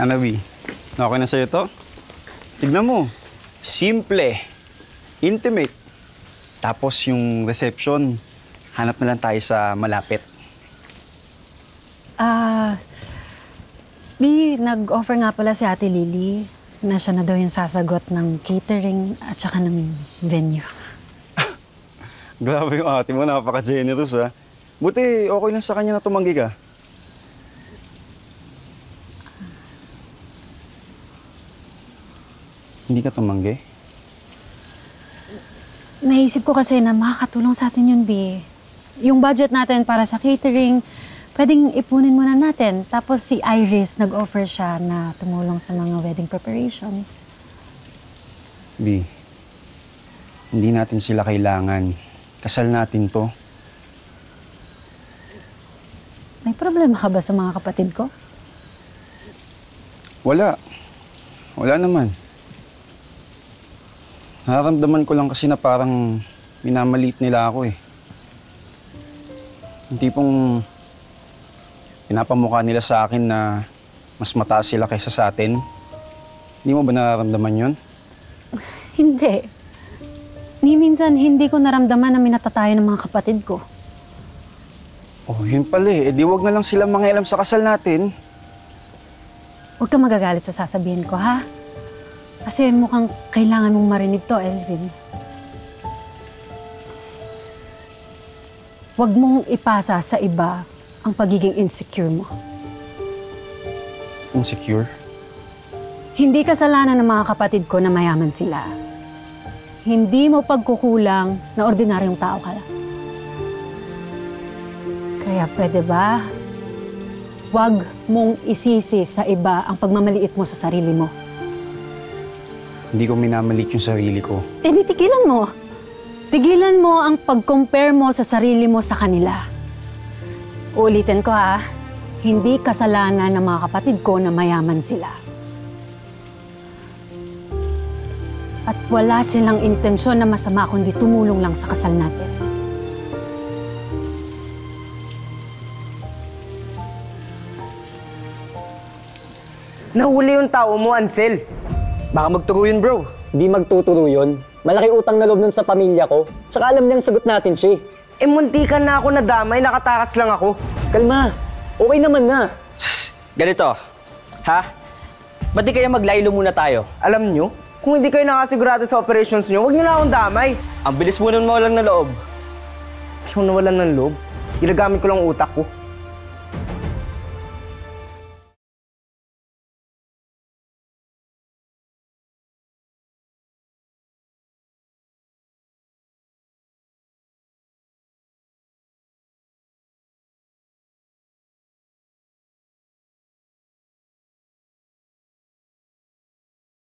Anabi, okay na sa'yo ito? Tignan mo. Simple, intimate. Tapos yung reception, hanap na lang tayo sa malapit. Bi, nag-offer nga pala si Ate Lily na siya na daw yung sasagot ng catering at saka ng venue. Grabe yung ate mo, napaka-generous ha. Buti okay lang sa kanya na tumanggi ka. Hindi ka tumanggi? Naisip ko kasi na makakatulong sa atin yun, Bi. Yung budget natin para sa catering, pwedeng ipunin muna natin. Tapos si Iris, nag-offer siya na tumulong sa mga wedding preparations. Bi, hindi natin sila kailangan. Kasal natin to. May problema ka ba sa mga kapatid ko? Wala. Wala naman. Nararamdaman ko lang kasi na parang minamaliit nila ako eh. Yung tipong pinapamukha nila sa akin na mas mataas sila kaysa sa atin. Hindi mo ba nararamdaman yun? Hindi. Ni minsan hindi ko naramdaman na minatatayo ng mga kapatid ko. Oh, yun pala eh. Di wag na lang sila mangialam sa kasal natin. Huwag kang magagalit sa sasabihin ko, ha? Kasi mukhang kailangan mong marinig to, Elvin. Huwag mong ipasa sa iba ang pagiging insecure mo. Insecure? Hindi kasalanan ng mga kapatid ko na mayaman sila. Hindi mo pagkukulang na ordinaryong tao ka lang. Kaya pwede ba? Huwag mong isisi sa iba ang pagmamaliit mo sa sarili mo. Hindi ko minamaliit yung sarili ko. Eh, di tigilan mo. Tigilan mo ang pag-compare mo sa sarili mo sa kanila. Uulitin ko ha, hindi kasalanan ng mga kapatid ko na mayaman sila. At wala silang intensyon na masama kundi tumulong lang sa kasal natin. Nahuli yung tao mo, Ansel. Baka magturo yun, bro. Di magtuturo yun. Malaki utang na loob nun sa pamilya ko. Tsaka alam niyang sagot natin siya. Eh, muntikan na ako nadamay. Nakatakas lang ako. Kalma. Okay naman na. Shhh. Ganito. Ha? Ba't di kayo maglaylo muna tayo? Alam nyo, kung hindi kayo nakasigurado sa operations nyo, huwag nyo na akong damay. Ang bilis mo nun mawalan ng loob. Hindi mo nawalan ng loob. Ginagamit ko lang utak ko.